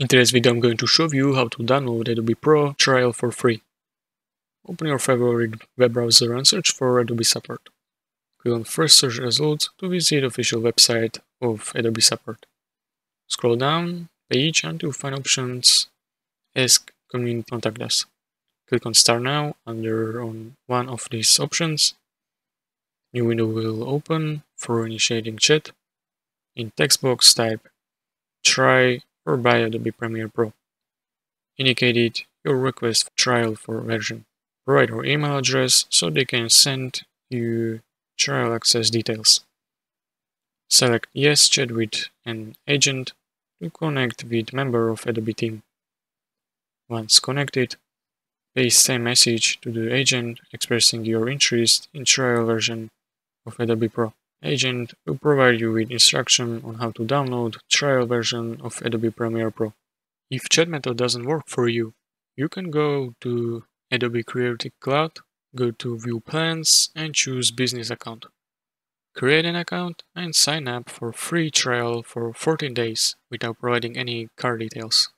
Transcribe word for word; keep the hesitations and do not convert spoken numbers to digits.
In today's video, I'm going to show you how to download Adobe Pro trial for free. Open your favorite web browser and search for Adobe Support. Click on first search results to visit the official website of Adobe Support. Scroll down page and you'll find options Ask, Community, Contact Us. Click on Start Now under on one of these options. New window will open for initiating chat. In text box type try or buy Adobe Premiere Pro. Indicate your request for trial for version. Provide your email address so they can send you trial access details. Select Yes, chat with an agent to connect with member of Adobe team. Once connected, paste same message to the agent expressing your interest in trial version of Adobe Pro. Agent will provide you with instruction on how to download trial version of Adobe Premiere Pro. If chat method doesn't work for you, you can go to Adobe Creative Cloud, go to View Plans and choose Business Account. Create an account and sign up for free trial for fourteen days without providing any card details.